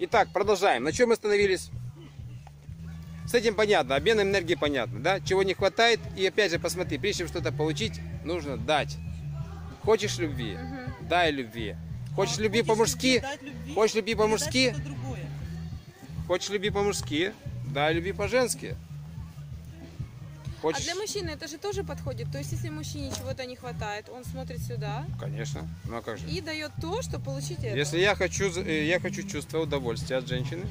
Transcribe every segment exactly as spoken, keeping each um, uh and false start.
Итак, продолжаем. На чем мы остановились? С этим понятно, обмен энергии понятно, да? Чего не хватает, и опять же, посмотри, прежде чем что-то получить, нужно дать. Хочешь любви? Угу. Дай любви. Хочешь а, любви по-мужски? Хочешь любви по-мужски? Хочешь любви по-мужски? Дай любви по-женски. Хочешь... А для мужчины это же тоже подходит? То есть, если мужчине чего-то не хватает, он смотрит сюда? Конечно. Ну а как же? И дает то, что получить это. Если я хочу, я хочу чувства удовольствия от женщины,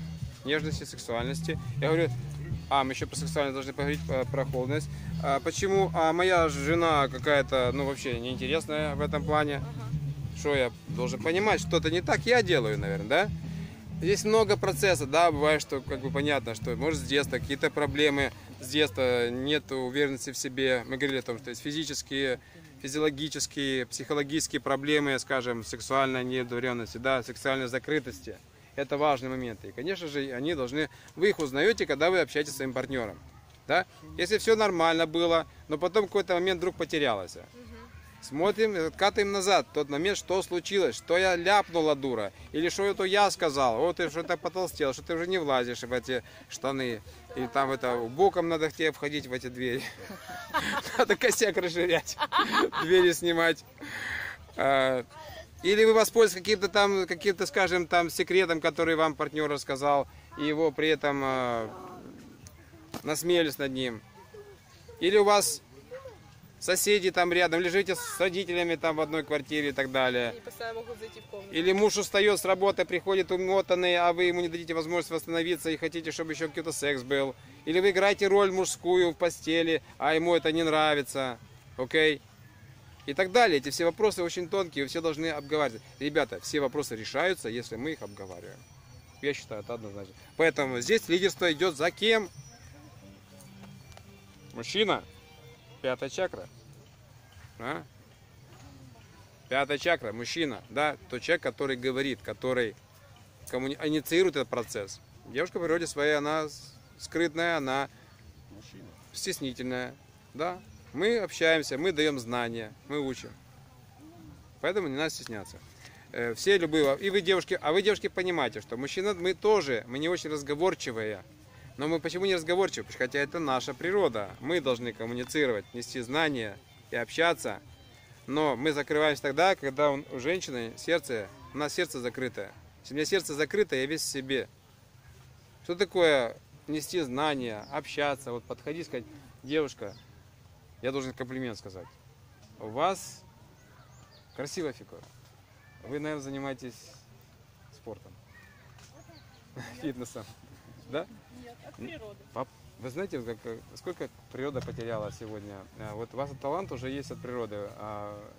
нежности, сексуальности, я говорю... А, мы еще про сексуальность должны поговорить, про холодность. А, почему? А моя жена какая-то, ну, вообще неинтересная в этом плане. Ага. Что я должен понимать, что-то не так я делаю, наверное, да? Здесь много процессов, да, бывает, что, как бы, понятно, что, может, с детства какие-то проблемы, с детства нет уверенности в себе. Мы говорили о том, что есть физические, физиологические, психологические проблемы, скажем, сексуальной неудовлетворенности, да, сексуальной закрытости. Это важные моменты. И, конечно же, они должны... Вы их узнаете, когда вы общаетесь с своим партнером. Да? Если все нормально было, но потом какой-то момент вдруг потерялось. Угу. Смотрим, откатываем назад. Тот момент, что случилось, что я ляпнула, дура. Или что это я сказал. Вот ты что-то потолстел, что ты уже не влазишь в эти штаны. Или там это, боком надо тебе входить в эти двери. Надо косяк расширять. Двери снимать. Или вы воспользуетесь каким-то там, каким-то, скажем, там секретом, который вам партнер рассказал, и его при этом э, насмеялись над ним. Или у вас соседи там рядом, лежите с родителями там в одной квартире и так далее. Или муж устает с работы, приходит умотанный, а вы ему не дадите возможность восстановиться и хотите, чтобы еще какой-то секс был. Или вы играете роль мужскую в постели, а ему это не нравится. Окей? И так далее. Эти все вопросы очень тонкие, вы все должны обговаривать. Ребята, все вопросы решаются, если мы их обговариваем. Я считаю, это однозначно. Поэтому здесь лидерство идет за кем? Мужчина. Пятая чакра. А? Пятая чакра, мужчина. Да, тот человек, который говорит, который коммуни... инициирует этот процесс. Девушка в природе своей, она скрытная, она мужчина. Стеснительная. Да. Мы общаемся, мы даем знания, мы учим. Поэтому не надо стесняться. Все любые... И вы, девушки... А вы, девушки, понимаете, что мужчина, мы тоже, мы не очень разговорчивые. Но мы почему не разговорчивы? Хотя это наша природа. Мы должны коммуницировать, нести знания и общаться. Но мы закрываемся тогда, когда у женщины сердце... У нас сердце закрытое. Если у меня сердце закрыто, я весь в себе. Что такое нести знания, общаться, вот подходить, сказать, девушка... Я должен комплимент сказать. У вас красивая фигура. Вы, наверное, занимаетесь спортом, нет. Фитнесом. Нет. Да? Нет, от природы. Вы знаете, как, сколько природа потеряла сегодня? Вот у вас талант уже есть от природы.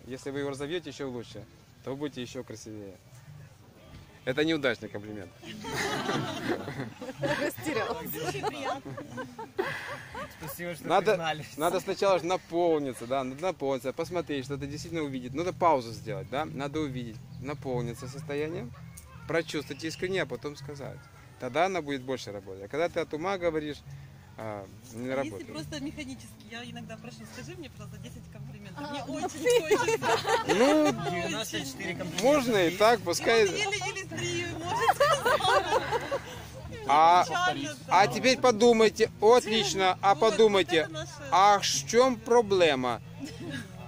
Если вы его разовьете еще лучше, то вы будете еще красивее. Это неудачный комплимент. Спасибо, что надо, признались. Надо сначала же наполниться, да, надо наполниться, посмотреть, что-то действительно увидеть. Надо паузу сделать, да, надо увидеть, наполниться состоянием, прочувствовать искренне, а потом сказать. Тогда она будет больше работать. А когда ты от ума говоришь, а, не а работает. Если просто механически, я иногда прошу, скажи мне, пожалуйста, десять комплиментов. А, мне а очень хочется. Ну, можно и так, пускай... А, а теперь подумайте, отлично, а подумайте, а в чем проблема?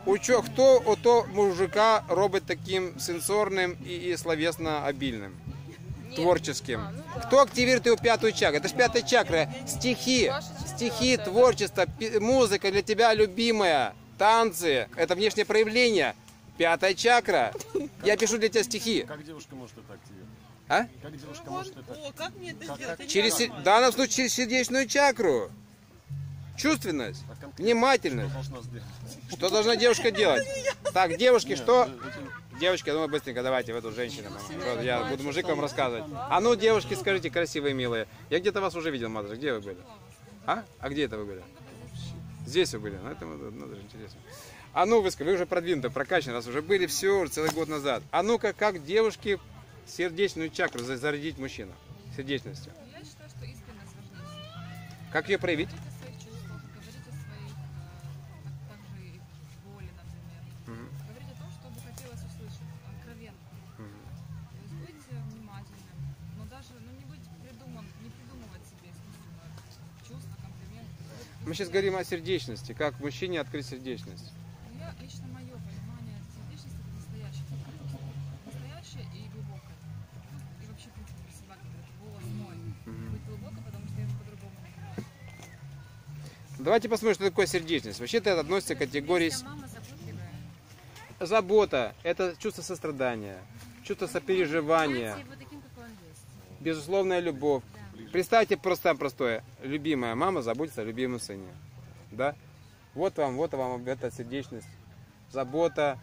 У чё, кто у то мужика робит таким сенсорным и, и словесно обильным, творческим? Кто активирует его пятую чакру? Это же пятая чакра, стихи, стихи, творчество, музыка для тебя любимая, танцы, это внешнее проявление, пятая чакра. Я пишу для тебя стихи. Как девушка может это активировать? А? Как девушка ну, может это... О, как мне это как, сделать? Как? Через, в данном случае через сердечную чакру. Чувственность, а внимательность. Что должна, что должна девушка делать? Так, девушки, нет, что... Нет. Девочки, я думаю, быстренько давайте в эту женщину. Вот, я буду мужик вам рассказывать. А ну, девушки, скажите, красивые, милые. Я где-то вас уже видел, матушка. Где вы были? А? А где это вы были? Здесь вы были. Ну, это ну, даже интересно. А ну, вы, вы уже продвинуты, прокачаны, раз уже были, все, уже целый год назад. А ну-ка, как девушки... Сердечную чакру зарядить мужчина сердечностью. Я считаю, что искренность важнее. Как ее проявить? Говорить о своих чувствах, говорить о своей, также и боли, например. Mm-hmm. Говорить о том, что бы хотелось услышать, откровенно. Mm-hmm. То есть быть внимательным, но даже ну, Мы сейчас говорим о сердечности, как мужчине открыть сердечность. Я, лично мое понимание сердечности настоящее, настоящее и глубокое. И вообще ключ про себя, голос мой. Быть глубоко, потому что я по-другому не знаю. Давайте посмотрим, что такое сердечность. Вообще это относится к категории... Забота – это чувство сострадания, чувство сопереживания, безусловная любовь. Представьте просто простое. Любимая мама заботится о любимом сыне. Да? Вот вам, вот вам эта сердечность. Забота,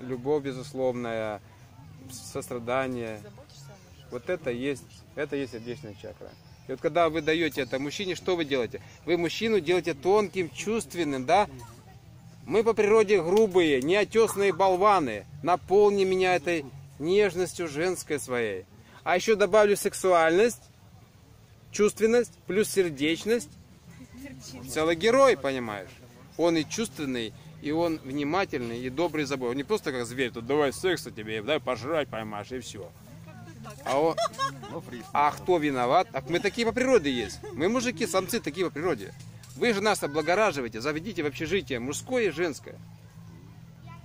любовь безусловная, сострадание. Вот это есть, это есть сердечная чакра. И вот когда вы даете это мужчине, что вы делаете? Вы мужчину делаете тонким, чувственным, да? Мы по природе грубые, неотесные болваны. Наполни меня этой нежностью женской своей. А еще добавлю сексуальность, чувственность, плюс сердечность. Целый герой, понимаешь? Он и чувственный, и он внимательный, и добрый забой. Он не просто как зверь, тут давай секса тебе, дай пожрать поймаешь, и все. А, он... а кто виноват? Так мы такие по природе есть. Мы мужики, самцы такие по природе. Вы же нас облагораживаете, заведите в общежитие мужское и женское.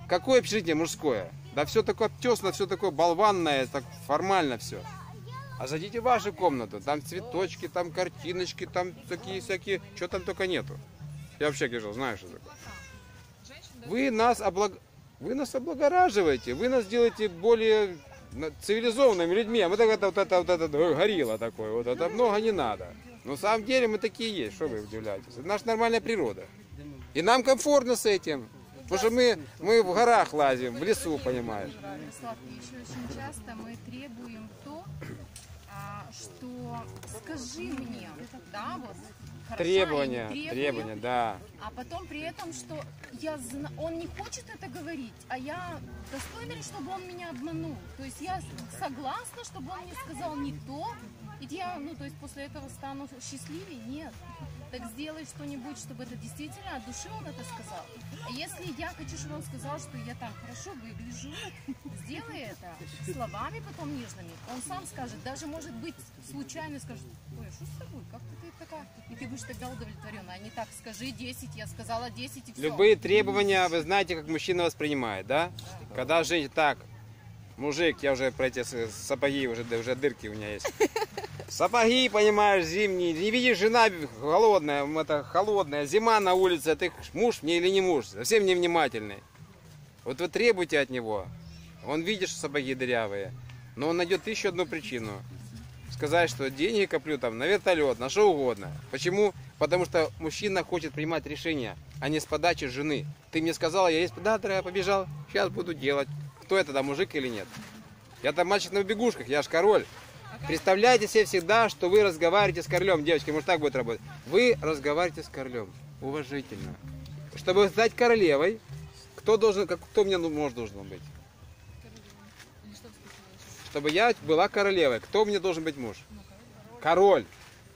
Какое общежитие мужское? Да все такое обтесное, все такое болванное, так формально все. А зайдите в вашу комнату, там цветочки, там картиночки, там такие всякие, что там только нету. Я вообще говорю, знаю, что такое. Вы нас, облаг... вы нас облагораживаете, вы нас делаете более цивилизованными людьми. А мы так это, вот это, вот это, горилла такое, вот это много не надо. Но на самом деле мы такие есть, что вы удивляетесь. Это наша нормальная природа. И нам комфортно с этим. Потому что мы, мы в горах лазим, в лесу, понимаешь. И еще очень часто мы требуем то, что скажи мне, да, вот. Требования, требуем, требования, да. А потом при этом, что я, он не хочет это говорить, а я достойна ли, чтобы он меня обманул. То есть я согласна, чтобы он мне сказал не то, и я, ну, то есть после этого стану счастливее? Нет. Так сделай что-нибудь, чтобы это действительно от души он это сказал. А если я хочу, чтобы он сказал, что я там хорошо выгляжу, сделай это словами потом нежными. Он сам скажет, даже может быть случайно скажет, ой, а что с тобой, как ты такая? И ты будешь тогда удовлетворена, а не так, скажи десять, я сказала десять и все. Любые требования, вы знаете, как мужчина воспринимает, да? Да. Когда женщина так, мужик, я уже про эти сапоги, уже, уже дырки у меня есть. Сапоги, понимаешь, зимние. Не видишь, жена голодная, это холодная, зима на улице, а ты муж мне или не муж, совсем невнимательный. Вот вы требуете от него. Он видит, что сапоги дырявые, но он найдет еще одну причину. Сказать, что деньги коплю там на вертолет, на что угодно. Почему? Потому что мужчина хочет принимать решения, а не с подачи жены. Ты мне сказала, я есть, да, дорогая, побежал, сейчас буду делать. Кто это, да, мужик или нет? Я там мальчик на бегушках, я же король. Представляете себе всегда, что вы разговариваете с королем. Девочки, может так будет работать. Вы разговариваете с королем. Уважительно. Чтобы стать королевой, кто должен, кто мне муж должен быть? Чтобы я была королевой. Кто мне должен быть муж? Король.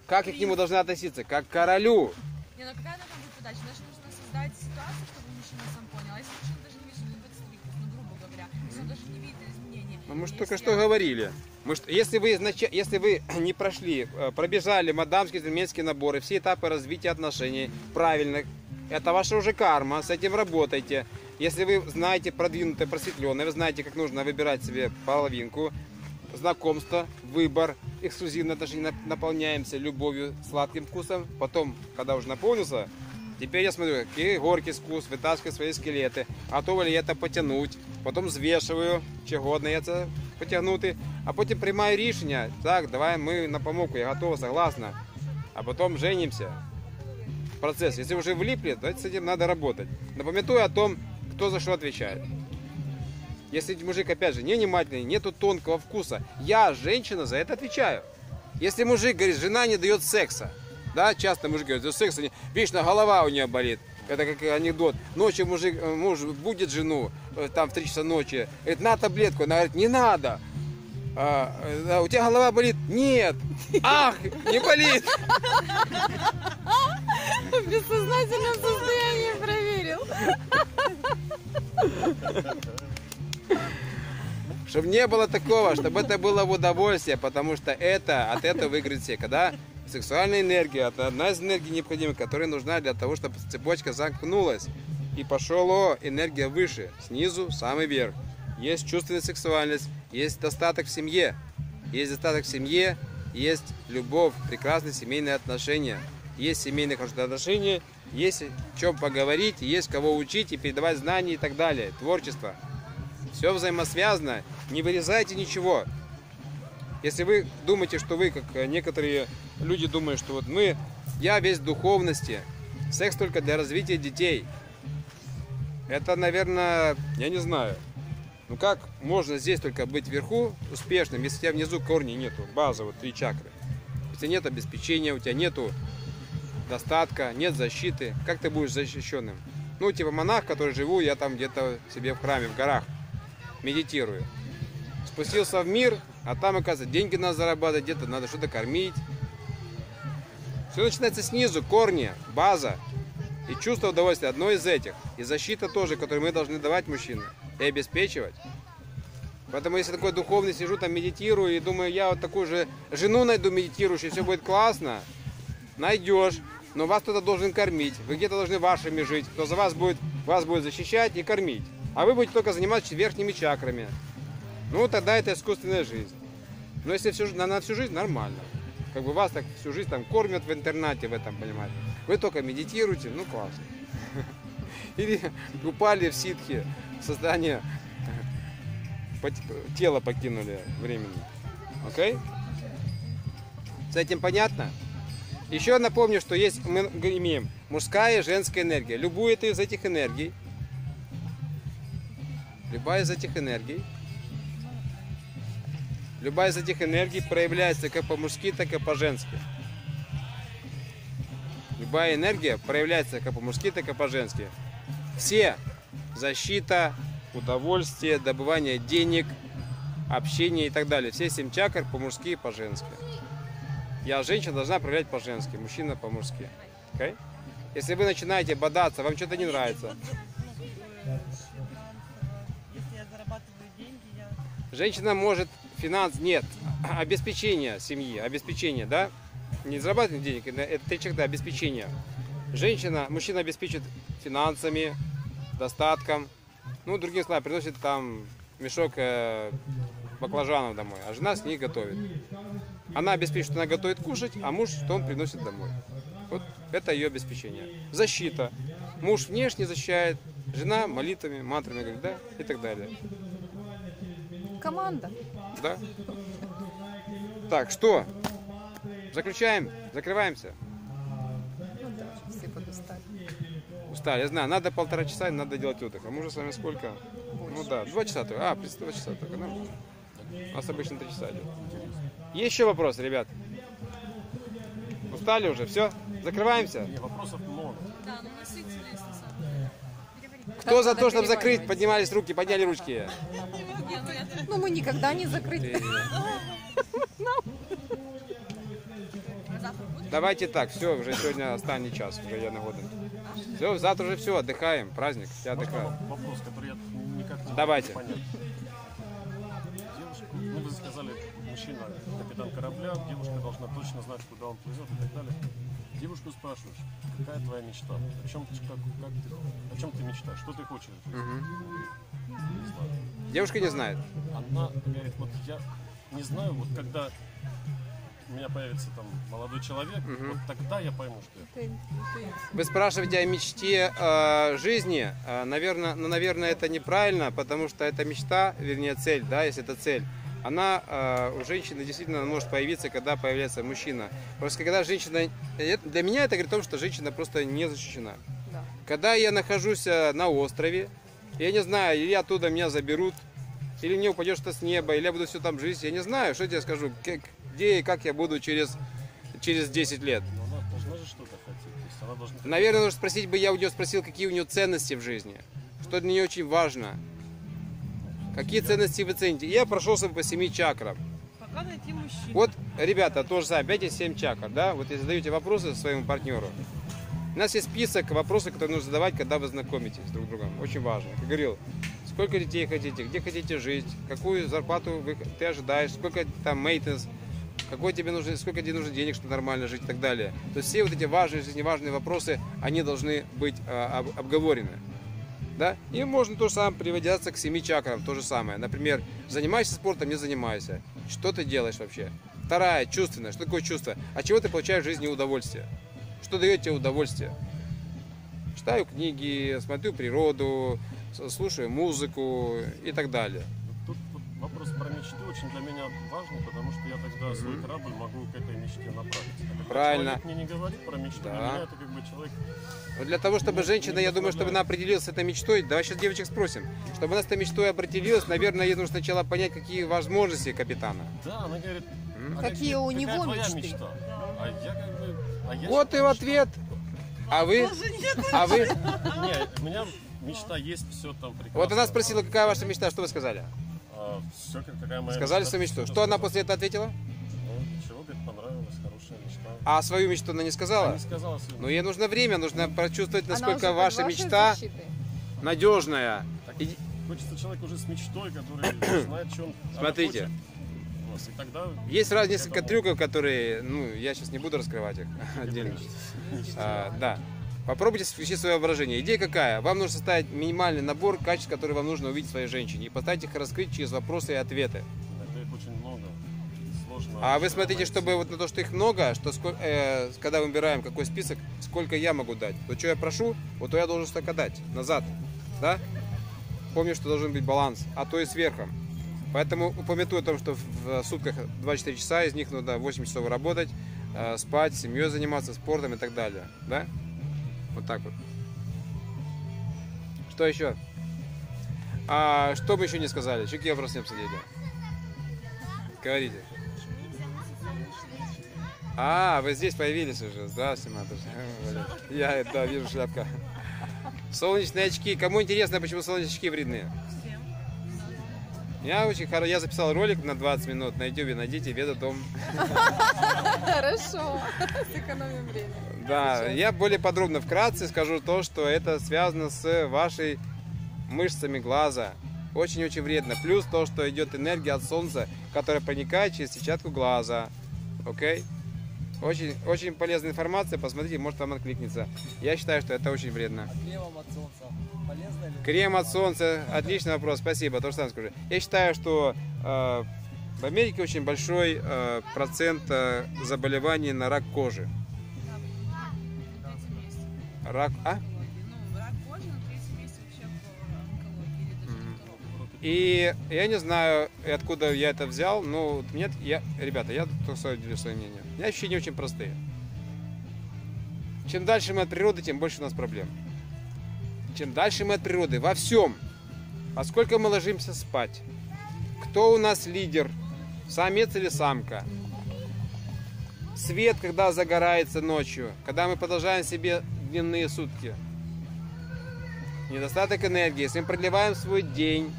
Как я к нему должна относиться? Как к королю. Не, ну какая должна быть подача? Даже нужно создать ситуацию, чтобы мужчина сам понял. А если мужчина даже не вижу, не будет стрику, ну, грубо говоря. Если он даже не видит изменений. Но мы же только что говорили. Мы, если, вы, если вы не прошли, пробежали мадамские, джентльменские наборы, все этапы развития отношений правильных, это ваша уже карма, с этим работайте. Если вы знаете продвинутое, просветленное, вы знаете, как нужно выбирать себе половинку, знакомство, выбор, эксклюзивное отношение, наполняемся любовью, сладким вкусом. Потом, когда уже наполнился, теперь я смотрю, какие горький вкус, вытаскиваю свои скелеты, готовы ли это потянуть, потом взвешиваю, чего одно яйца потягнути, а потім приймаю рішення, так, давай ми на помолку, я готова, согласна, а потім женимся. Процесс, если уже влипли, то с этим надо работать. Напоминаю о том, кто за что отвечает. Если мужик, опять же, невнимательный, нету тонкого вкуса, я, женщина, за это отвечаю. Если мужик говорит, жена не дает секса, да, часто мужик говорит, что секса не... вечно голова у нее болит. Это как анекдот. Ночью мужик, муж будет жену, там в три часа ночи, говорит, на таблетку. Она говорит, не надо. А, у тебя голова болит? Нет. Ах, не болит. В бессознательном состоянии проверил. Чтобы не было такого, чтобы это было в удовольствие, потому что это, от этого выиграет все. Когда Сексуальная энергия – это одна из энергий необходимых, которая нужна для того, чтобы цепочка замкнулась и пошла энергия выше, снизу, самый верх. Есть чувственная сексуальность, есть достаток в семье, есть достаток в семье, есть любовь, прекрасные семейные отношения, есть семейные хорошие отношения, есть о чем поговорить, есть кого учить и передавать знания и так далее, творчество. Все взаимосвязано, не вырезайте ничего. Если вы думаете, что вы, как некоторые люди думают, что вот мы, я весь в духовности, секс только для развития детей. Это, наверное, я не знаю. Ну как можно здесь только быть вверху успешным, если у тебя внизу корней нету, база, вот три чакры. Если нет обеспечения, у тебя нету достатка, нет защиты, как ты будешь защищенным? Ну типа монах, который живу, я там где-то себе в храме, в горах медитирую. Спустился в мир, а там, оказывается, деньги надо зарабатывать, где-то надо что-то кормить. Все начинается снизу, корни, база и чувство удовольствия одно из этих. И защита тоже, которую мы должны давать мужчинам и обеспечивать. Поэтому если такой духовный сижу, там медитирую и думаю, я вот такую же жену найду медитирующую, все будет классно, найдешь, но вас кто-то должен кормить, вы где-то должны вашими жить, кто за вас будет, вас будет защищать и кормить. А вы будете только заниматься верхними чакрами. Ну тогда это искусственная жизнь. Но если всю, на, на всю жизнь, нормально. Как бы вас так всю жизнь там кормят в интернате, в этом, понимаете. Вы только медитируете, ну классно. Или упали в ситхи, создание тела покинули временно. Окей? С этим понятно? Еще напомню, что есть, мы имеем мужская и женская энергия. Любую из этих энергий, любая из этих энергий, любая из этих энергий проявляется как по-мужски, так и по-женски. Любая энергия проявляется как по-мужски, так и по-женски. Все – защита, удовольствие, добывание денег, общение и так далее. Все семь чакр по-мужски и по-женски. Я, женщина, должна проявлять по-женски, мужчина по-мужски. Okay? Если вы начинаете бодаться, вам что-то не нравится. Женщина может... Финанс нет, обеспечение семьи, обеспечение, да? Не зарабатывание денег, это три чакры, обеспечение. Женщина, мужчина обеспечит финансами, достатком, ну, другим словом, приносит там мешок баклажанов домой, а жена с ней готовит. Она обеспечит, что она готовит кушать, а муж, что он приносит домой. Вот это ее обеспечение. Защита. Муж внешне защищает, жена молитвами, мантрами, говорит, да, и так далее. Команда. Да? Так, что? Заключаем? Закрываемся? Ну да, все подустали. Устали, я знаю, надо полтора часа, надо делать отдых. А мы уже с вами сколько? Больше. Ну да, два часа только. А, два часа только. Ну, у нас обычно три часа идет. Есть еще вопрос, ребят? Устали уже? Все? Закрываемся? Нет, вопросов много. Да, но носитель есть на самом деле. Кто за то, чтобы закрыть? Поднимались руки, подняли ручки. Ну, мы никогда не закрыты. Давайте так, все, уже сегодня останний час, уже я на годы. Все, завтра уже все, отдыхаем, праздник, я отдыхаю. Вопрос, который я никак не Давайте. Понять. Девушка, ну, вы сказали, мужчина, капитан корабля, девушка должна точно знать, куда он плывет и так далее. Девушку спрашиваешь, какая твоя мечта, о чем ты, как, как ты, о чем ты мечтаешь, что ты хочешь? Угу. Не Девушка не знает. Она говорит, вот я не знаю, вот когда у меня появится там молодой человек, угу. вот тогда я пойму, что это. Вы спрашиваете о мечте э, жизни, э, наверное, ну, наверное, это неправильно, потому что это мечта, вернее цель, да, если это цель. Она э, у женщины действительно может появиться, когда появляется мужчина. Просто когда женщина... Для меня это говорит о том, что женщина просто не защищена. Да. Когда я нахожусь на острове, я не знаю, или оттуда меня заберут, или мне упадет что-то с неба, или я буду все там жить. Я не знаю, что я тебе скажу, как, где и как я буду через, через десять лет. Но она должна же что-то хотеть. То есть она должна... Наверное, нужно спросить бы, я у нее спросил, какие у нее ценности в жизни, что для нее очень важно. Какие ценности вы цените? Я прошелся по семи чакрам. Пока найти мужчину. Вот, ребята, тоже самое, опять есть семь чакр, да? Вот если задаете вопросы своему партнеру. У нас есть список вопросов, которые нужно задавать, когда вы знакомитесь друг с другом. Очень важно. Как я говорил, сколько детей хотите, где хотите жить, какую зарплату вы, ты ожидаешь, сколько там мейтенс, какой тебе нужно, сколько тебе нужно денег, чтобы нормально жить и так далее. То есть все вот эти важные, жизненно-важные вопросы, они должны быть а, обговорены. Да? И можно то же самое приводиться к семи чакрам, то же самое. Например, занимайся спортом, не занимайся. Что ты делаешь вообще? Вторая, чувственная. Что такое чувство? От чего ты получаешь в жизни удовольствие? Что дает тебе удовольствие? Читаю книги, смотрю природу, слушаю музыку и так далее. Тут, тут вопрос про мечты очень для меня важный, потому что я тогда mm-hmm. свой корабль могу к этой мечте направить. А правильно. Человек мне не говорит про мечту, да. Для меня это как бы человек... Вот для того, чтобы не, женщина, не я думаю, чтобы она определилась с этой мечтой, давай сейчас девочек спросим, чтобы она с этой мечтой определилась, наверное, ей нужно сначала понять, какие возможности капитана. Да, она говорит... Mm-hmm. а какие у него мечты? Мечта? А я как бы... А я вот и в ответ... А вы? А вы? Нет, у меня мечта есть, все там прекрасно. Вот она спросила, какая ваша мечта, что вы сказали? А, все, какая моя сказали мечта, свою мечту. Что, что она после этого ответила? Ну, ничего, говорит, понравилась, хорошая мечта. А свою мечту она не сказала? Она не сказала свою. Ну, ей нужно время, нужно прочувствовать, насколько ваша мечта защиты. Надежная. Так, и... Хочется человек уже с мечтой, который знает, что он смотрите. Тогда есть раз несколько этому... трюков, которые, ну, я сейчас не буду раскрывать их отдельно. А, да. Попробуйте включить свое воображение. Идея какая? Вам нужно составить минимальный набор качеств, которые вам нужно увидеть в своей женщине, и поставить их раскрыть через вопросы и ответы. Это их очень много. Сложно. А вы смотрите, найти. Чтобы вот на то, что их много, что сколько, э, когда выбираем какой список, сколько я могу дать. То, что я прошу, вот то я должен столько дать. Назад. Да? Помню, что должен быть баланс, а то и сверху. Поэтому упомянуто о том, что в сутках двадцать четыре часа, из них надо восемь часов работать, спать, семьей заниматься, спортом и так далее. Да? Вот так вот. Что еще? А, что мы еще не сказали? Еще какие вопросы не обсудили? Говорите. А, вы здесь появились уже. Здравствуйте, матушка. Я, да, вижу шляпка. Солнечные очки. Кому интересно, почему солнечные очки вредны? Я очень хорошо. Я записал ролик на двадцать минут на ютубе, найдите Веда Дом. Хорошо, сэкономим время. Да, я более подробно вкратце скажу то, что это связано с вашей мышцами глаза. Очень-очень вредно. Плюс то, что идет энергия от солнца, которая проникает через сетчатку глаза. Окей? Очень, очень полезная информация, посмотрите, может вам откликнется. Я считаю, что это очень вредно. А крем от солнца полезно ли? Крем от солнца, отличный вопрос, спасибо, то же самое скажу. Я считаю, что э, в Америке очень большой э, процент э, заболеваний на рак кожи. Рак, а? И я не знаю, откуда я это взял, но нет, я, ребята, я только свое делю свое мнение. У меня ощущения очень простые. Чем дальше мы от природы, тем больше у нас проблем. Чем дальше мы от природы во всем, во сколько мы ложимся спать, кто у нас лидер, самец или самка, свет, когда загорается ночью, когда мы продолжаем себе дневные сутки, недостаток энергии, если мы продлеваем свой день,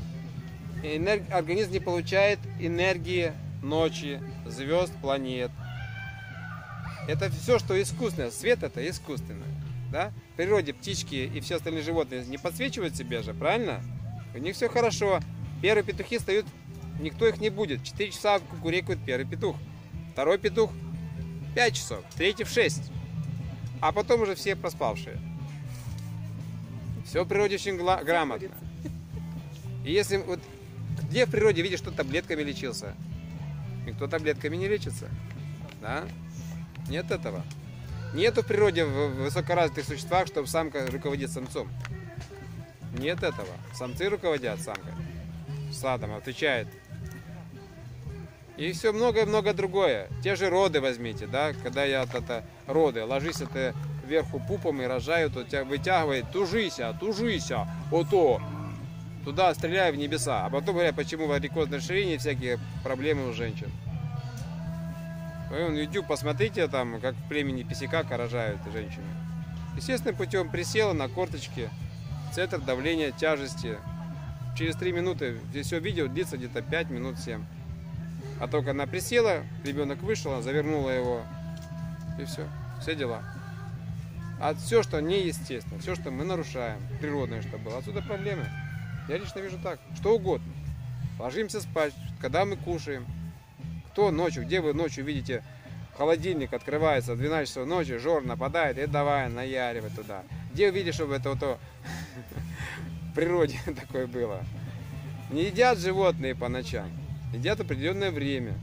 Энерг... организм не получает энергии ночи, звезд, планет. Это все, что искусственно. Свет это искусственно. Да? В природе птички и все остальные животные не подсвечивают себе же, правильно? У них все хорошо. Первые петухи встают, никто их не будет. четыре часа кукурекают первый петух. Второй петух пять часов. Третий в шесть. А потом уже все проспавшие. Все в природе очень гла... грамотно. И если вот... Где в природе видишь, что таблетками лечился? Никто таблетками не лечится. Да? Нет этого. Нету в природе в высокоразвитых существах, чтобы самка руководит самцом. Нет этого. Самцы руководят самкой. Стадом отвечает. И все многое-многое другое. Те же роды возьмите, да? Когда я это роды, ложись это вверху пупом и рожаю, то тебя вытягивает, тужися, тужися, ото. Туда стреляю в небеса. А потом говорят, почему варикозное расширение, всякие проблемы у женщин. Вон ютуб посмотрите, там, как в племени писяка рожают женщины. Естественным путем присела на корточки, центр давления, тяжести. Через три минуты, здесь все видео длится где-то пять минут семь. А только она присела, ребенок вышел, завернула его. И все, все дела. А все, что неестественно, все, что мы нарушаем, природное, что было, отсюда проблемы. Я лично вижу так, что угодно. Ложимся спать, когда мы кушаем, Кто ночью, где вы ночью видите холодильник открывается в двенадцать часов ночи, жор нападает и давай наяривать туда. Где видишь, чтобы это вот в природе такое было? Не едят животные по ночам, едят определенное время.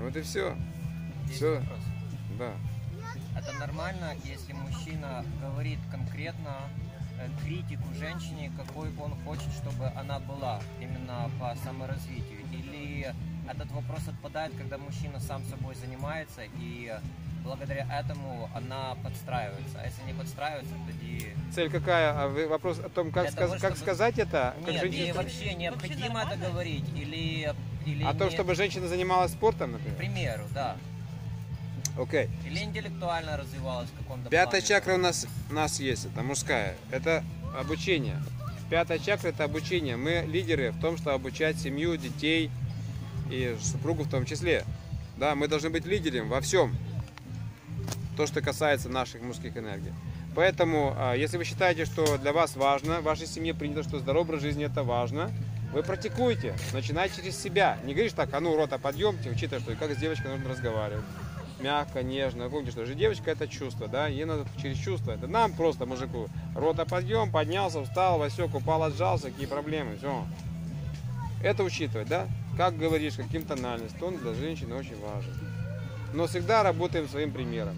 Вот и все. Все. Да. Это нормально, если мужчина говорит конкретно критику женщине, какой он хочет, чтобы она была, именно по саморазвитию? Или этот вопрос отпадает, когда мужчина сам собой занимается, и благодаря этому она подстраивается? А если не подстраивается, то... Цель какая? А вопрос о том, как, сказ... того, как чтобы... сказать это? Как нет, женщина... и вообще необходимо вообще это говорить? Или, или о не... том, чтобы женщина занималась спортом, например? К примеру, да. Okay. Или интеллектуально развивалась в каком-то Пятая плане. чакра у нас, у нас есть, это мужская, это обучение. Пятая чакра – это обучение. Мы лидеры в том, что обучать семью, детей и супругу в том числе. Да, мы должны быть лидером во всем, то, что касается наших мужских энергий. Поэтому, если вы считаете, что для вас важно, в вашей семье принято, что здоровый образ жизни – это важно, вы практикуете, начинайте через себя. Не говоришь так, а ну, рота, подъемте, учитывая, что как с девочкой нужно разговаривать. Мягко, нежно. Помните, что же девочка — это чувство, да, ей надо через чувство. Это нам просто, мужику, рота подъем, поднялся, встал, Васек упал, отжался, какие проблемы, все. Это учитывать, да, как говоришь, каким тональность, тон для женщины очень важен. Но всегда работаем своим примером.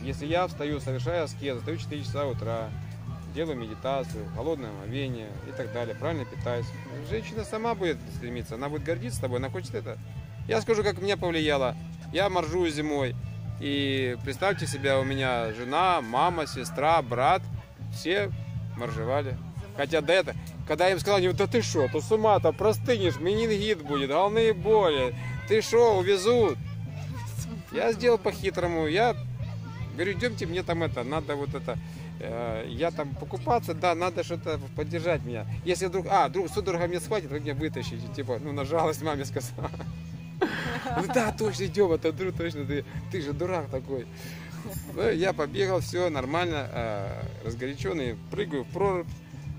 Если я встаю, совершаю аскезу, встаю в четыре часа утра, делаю медитацию, холодное омовение и так далее, правильно питаюсь, женщина сама будет стремиться, она будет гордиться тобой, она хочет это. Я скажу, как меня повлияло. Я моржую зимой, и представьте себя, у меня жена, мама, сестра, брат, все моржевали. Хотя до этого, когда я им сказал, да ты шо, то с ума-то простынешь, менингит будет, головные боли, ты шо, увезут. Я сделал по-хитрому, я говорю, идемте, мне там это, надо вот это, э, я там покупаться, да, надо что-то поддержать меня. Если вдруг, а, вдруг судорога мне схватит, вы меня вытащите, типа, ну, на жалость маме сказала. Ну да, точно идем, а то вдруг точно ты, ты же дурак такой. Ну, я побегал, все нормально, э, разгоряченный, прыгаю в прорубь,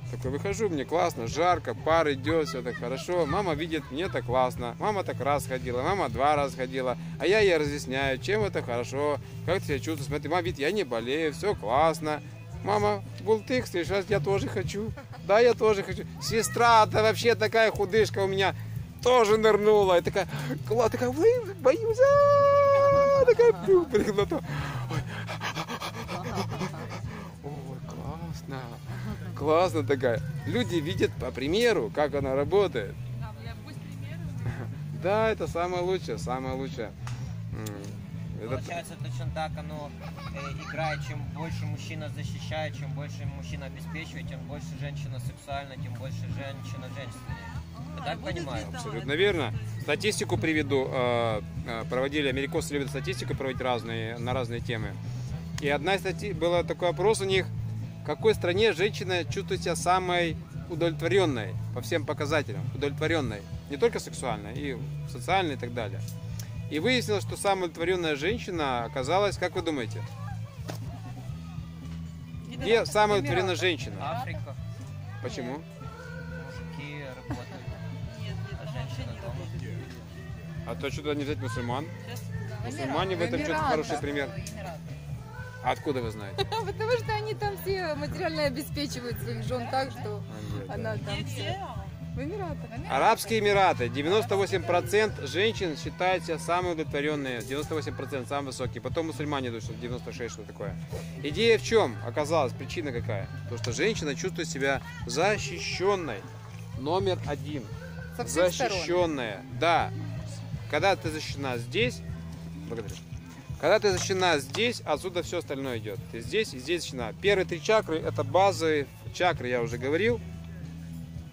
такой выхожу, мне классно, жарко, пар идет, все так хорошо. Мама видит, мне это классно. Мама так раз ходила, мама два раза ходила, а я ей разъясняю, чем это хорошо, как ты себя чувствуешь. Смотри, мама видит, я не болею, все классно. Мама, бултык, сейчас я тоже хочу. Да, я тоже хочу. Сестра, да вообще такая худышка у меня. Тоже нырнула, и такая, Клава, такая, вы, боюсь, такая, прыгнула там. Ой, классно, классно такая. Люди видят по примеру, как она работает. Да, это самое лучшее, самое лучшее. Получается, точно так оно играет, чем больше мужчина защищает, чем больше мужчина обеспечивает, тем больше женщина сексуальна, тем больше женщина женственная. Так понимаю. Абсолютно верно. Статистику приведу. Проводили, американцы любят статистику проводить разные, на разные темы. И одна из статей, был такой опрос у них, в какой стране женщина чувствует себя самой удовлетворенной, по всем показателям, удовлетворенной. Не только сексуально, и социально и так далее. И выяснилось, что самая удовлетворенная женщина оказалась, как вы думаете? Где самая удовлетворенная женщина? Африка. Почему? А то что туда не взять мусульман? Мусульмане в этом что-то хороший пример. А откуда вы знаете? Потому что они там все материально обеспечивают своих жен так, что она там все. В Эмиратах. Арабские Эмираты. девяносто восемь процентов женщин считают себя самые удовлетворенные. девяносто восемь процентов самые высокие. Потом мусульмане идут, что девяносто шесть процентов, что такое. Идея в чем? Оказалась, причина какая? То, что женщина чувствует себя защищенной. Номер один. Защищенная. Да. Когда ты защищена здесь, благодарю. Когда ты защищена здесь, отсюда все остальное идет. Ты здесь и здесь защищена. Первые три чакры — это базовые чакры, я уже говорил.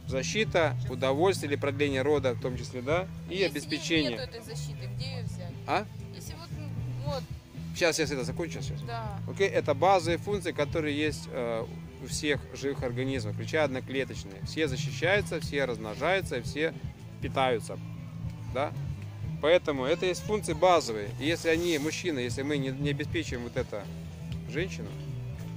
Защита, удовольствие или продление рода, в том числе, да, и если обеспечение. Нет этой защиты, где ее взять? А? Если вот, вот. Сейчас я это закончу. Сейчас. Да. Окей, это базовые функции, которые есть э, у всех живых организмов, включая одноклеточные. Все защищаются, все размножаются, все питаются, да. Поэтому это есть функции базовые. И если они, мужчины, если мы не, не обеспечиваем вот это женщину,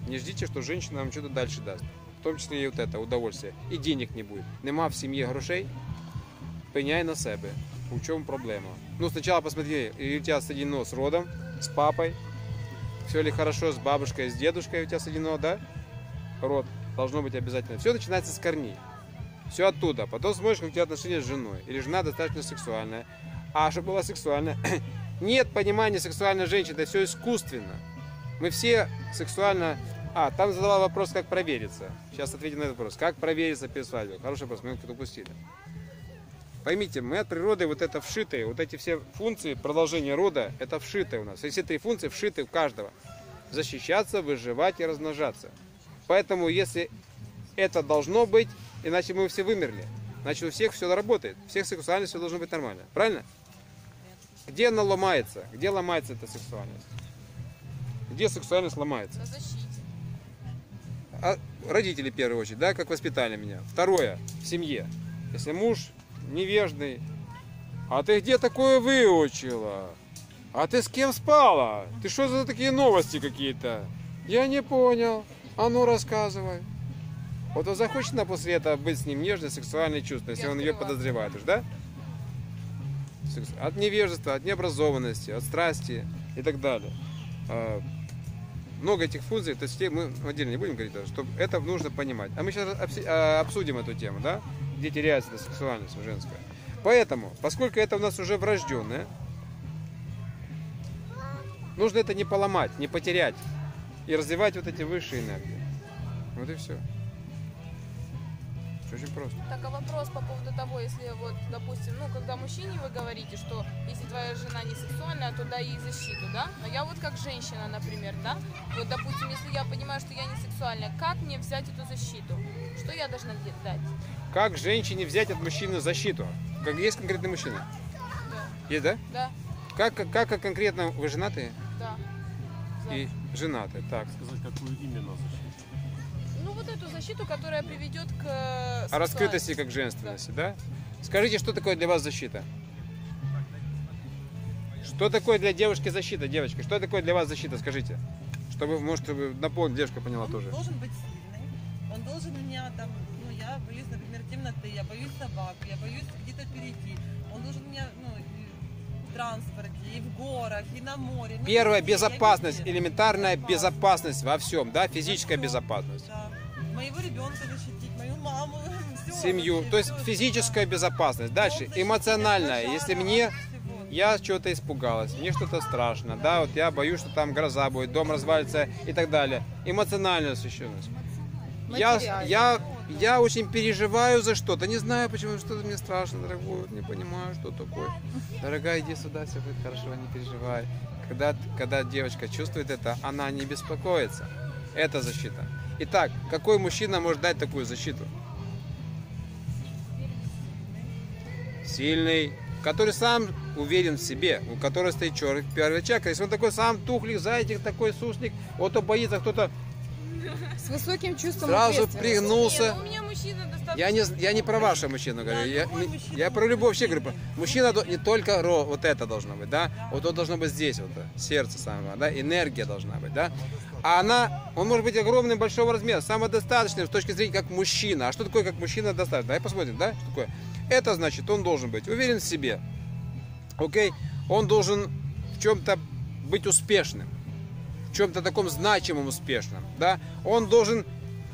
не ждите, что женщина вам что-то дальше даст. В том числе и вот это удовольствие. И денег не будет. Нема в семье грошей, пеняй на себе. В чем проблема? Ну, сначала посмотри, у тебя соединено с родом, с папой, все ли хорошо, с бабушкой, с дедушкой у тебя соединено, да? Род должно быть обязательно. Все начинается с корней. Все оттуда. Потом смотришь, как у тебя отношения с женой. Или жена достаточно сексуальная. А чтобы была сексуальная... Нет понимания сексуальной женщины, это все искусственно. Мы все сексуально... А, там задавал вопрос, как провериться. Сейчас ответим на этот вопрос. Как провериться перед свадьбой? Хороший вопрос, мы это упустили. Поймите, мы от природы вот это вшитые, вот эти все функции продолжения рода, это вшитые у нас. И все три функции вшиты у каждого. Защищаться, выживать и размножаться. Поэтому если это должно быть, иначе мы все вымерли. Значит, у всех все работает, у всех сексуальность все должно быть нормально. Правильно? Где она ломается? Где ломается эта сексуальность? Где сексуальность ломается? На защите. А родители, в первую очередь, да, как воспитали меня. Второе, в семье. Если муж невежный, а ты где такое выучила? А ты с кем спала? Ты что за такие новости какие-то? Я не понял. А ну рассказывай. Вот он захочет на после этого быть с ним нежной, сексуальной чувства, если он ее подозревает уж, да? От невежества, от необразованности, от страсти и так далее. Много этих функций, то есть мы отдельно не будем говорить, чтобы это нужно понимать. А мы сейчас обсудим эту тему, да? Где теряется эта сексуальность женская. Поэтому, поскольку это у нас уже врожденное, нужно это не поломать, не потерять и развивать вот эти высшие энергии. Вот и все. Очень просто. Так, а вопрос по поводу того, если вот, допустим, ну, когда мужчине вы говорите, что если твоя жена не сексуальная, то дай ей защиту, да? Но я вот как женщина, например, да? Вот, допустим, если я понимаю, что я не сексуальная, как мне взять эту защиту? Что я должна дать? Как женщине взять от мужчины защиту? Как есть конкретный мужчина? Да. Есть, да? Да. Как, как, как конкретно вы женаты? Да. И женаты, так. Сказать, какую именно защиту? Ну, вот эту защиту, которая приведет к... О раскрытости как женственности, да? да? Скажите, что такое для вас защита? Что такое для девушки защита, девочки? Что такое для вас защита, скажите? Чтобы, может, наполнить, девушка поняла он тоже. Он должен быть сильный. Он должен меня там... Ну, я боюсь, например, темноты, я боюсь собак, я боюсь где-то перейти. Он должен меня, ну, и в транспорте, и в горах, и на море. Ну, первая безопасность, элементарная безопасность. безопасность во всем, да? Физическая всем, безопасность. Да. Моего ребенка защитить, мою маму, все, семью, вообще, то есть все, физическая да. безопасность. Дальше защитить, эмоциональная. Пожара, если мне я чего-то испугалась, мне что-то страшно, да. да, вот я боюсь, что там гроза будет, дом развалится и так далее. Эмоциональная защищенность. Я, я, я очень переживаю за что-то, не знаю, почему что-то мне страшно, дорогой, не понимаю, что такое. Дорогая, иди сюда, все будет хорошо, не переживай. Когда, когда девочка чувствует это, она не беспокоится. Это защита. Итак, какой мужчина может дать такую защиту? Сильный, который сам уверен в себе, у которого стоит черный первый чакра. Если он такой сам тухлик, зайчик, такой сушник, вот он боится, кто-то с высоким чувством сразу пригнулся. Нет, достаточно... Я не, я не про вашего мужчину говорю, да, я, не, я про любовь вообще говорю. Мужчина не только ро, вот это должно быть, да? да. Вот он должно быть здесь, вот сердце самое, да? Энергия должна быть, да? А она, он может быть огромным, большого размера, самодостаточным с точки зрения как мужчина. А что такое как мужчина достаточно? Давай посмотрим, да? Что такое? Это значит, он должен быть уверен в себе, окей? Он должен в чем-то быть успешным, в чем-то таком значимом успешном, да? Он должен,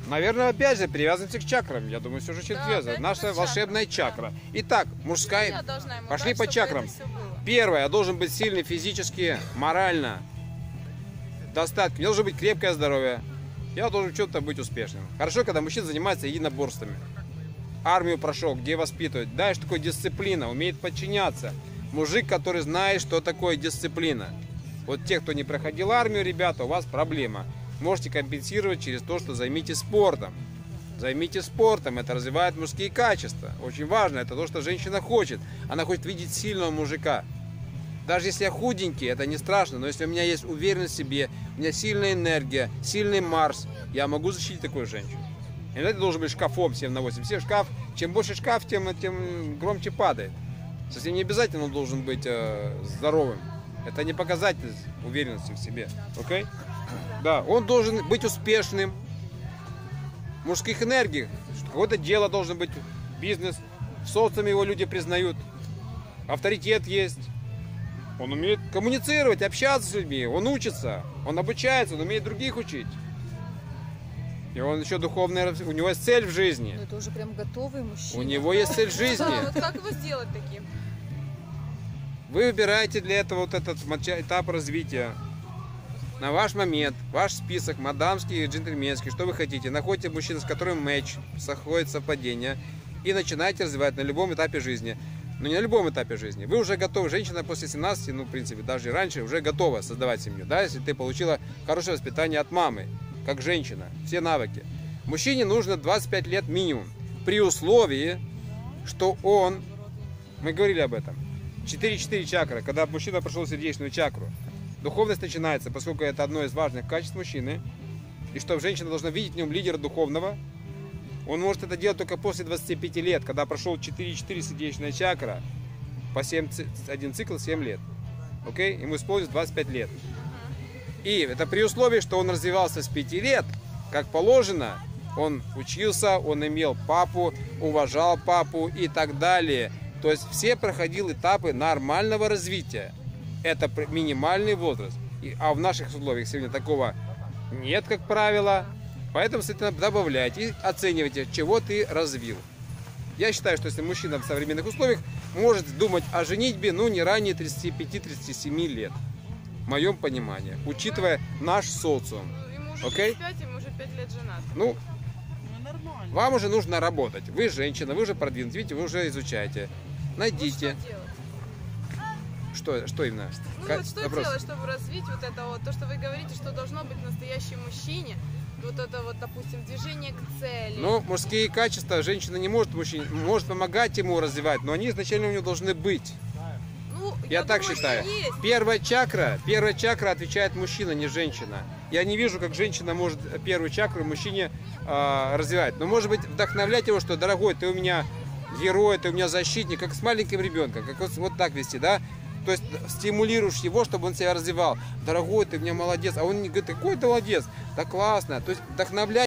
наверное, опять же, привязываемся к чакрам. Я думаю, все же очень связано. Да, наша волшебная чакра. чакра. Да. Итак, мужская. Пошли дать, по чакрам. Первое, я должен быть сильный физически, морально. Достатки. У меня должно быть крепкое здоровье. Я должен в чем-то быть успешным. Хорошо, когда мужчина занимается единоборствами. Армию прошел, где воспитывают. Да, что такое дисциплина, умеет подчиняться. Мужик, который знает, что такое дисциплина. Вот те, кто не проходил армию, ребята, у вас проблема. Можете компенсировать через то, что займитесь спортом. Займитесь спортом, это развивает мужские качества. Очень важно, это то, что женщина хочет. Она хочет видеть сильного мужика. Даже если я худенький, это не страшно, но если у меня есть уверенность в себе, у меня сильная энергия, сильный Марс, я могу защитить такую женщину. И это должен быть шкафом семь на восемь. Все шкаф, чем больше шкаф, тем, тем громче падает. Совсем не обязательно он должен быть э, здоровым. Это не показатель уверенности в себе. Окей? Okay? Да, он должен быть успешным в мужских энергиях. Какое-то дело должно быть, бизнес. В социуме его люди признают. авторитет есть, он умеет коммуницировать, общаться с людьми, он учится, он обучается, он умеет других учить. И он еще духовный, у него есть цель в жизни. Но это уже прям готовый мужчина. У него есть цель в жизни. А вот как его сделать таким? Вы выбираете для этого вот этот этап развития. На ваш момент, ваш список, мадамский и джентльменский, что вы хотите. Находите мужчину, с которым мэтч, сходит совпадение. И начинаете развивать на любом этапе жизни. Но не на любом этапе жизни. Вы уже готовы. Женщина после семнадцати, ну в принципе даже и раньше, уже готова создавать семью. Да, если ты получила хорошее воспитание от мамы. Как женщина, все навыки. Мужчине нужно двадцать пять лет минимум, при условии, что он, мы говорили об этом, четыре-четыре чакры, когда мужчина прошел сердечную чакру, духовность начинается, поскольку это одно из важных качеств мужчины, и что женщина должна видеть в нем лидера духовного, он может это делать только после двадцати пяти лет, когда прошел четыре-четыре сердечная чакра, по семь, один цикл семь лет, окей? Ему исполнится двадцать пять лет. И это при условии, что он развивался с пяти лет, как положено, он учился, он имел папу, уважал папу и так далее. То есть все проходил этапы нормального развития. Это минимальный возраст. А в наших условиях сегодня такого нет, как правило. Поэтому, соответственно, добавляйте и оценивайте, чего ты развил. Я считаю, что если мужчина в современных условиях может думать о женитьбе, ну, не ранее тридцати пяти — тридцати семи лет. В моем понимании, учитывая наш социум. Ему уже тридцать пять, ему уже пять лет женат. Ну, ну вам уже нужно работать. Вы женщина, вы уже продвинутый, видите, вы уже изучаете. Найдите. Вот что, что, что именно? Ну, как, вот что вопрос? Делать, чтобы развить вот это вот, то, что вы говорите, что должно быть настоящий мужчине, вот это вот, допустим, движение к цели. Ну, мужские качества женщина не может, мужчине, может помогать ему развивать, но они изначально у него должны быть. Я, Я так думаю, считаю. Первая чакра, первая чакра отвечает мужчина, не женщина. Я не вижу, как женщина может первую чакру мужчине э, развивать. Но, может быть, вдохновлять его, что, дорогой, ты у меня герой, ты у меня защитник, как с маленьким ребенком, как вот, вот так вести, да? То есть стимулируешь его, чтобы он себя развивал. Дорогой, ты у меня молодец. А он не говорит, какой ты молодец, да классно. То есть вдохновлять.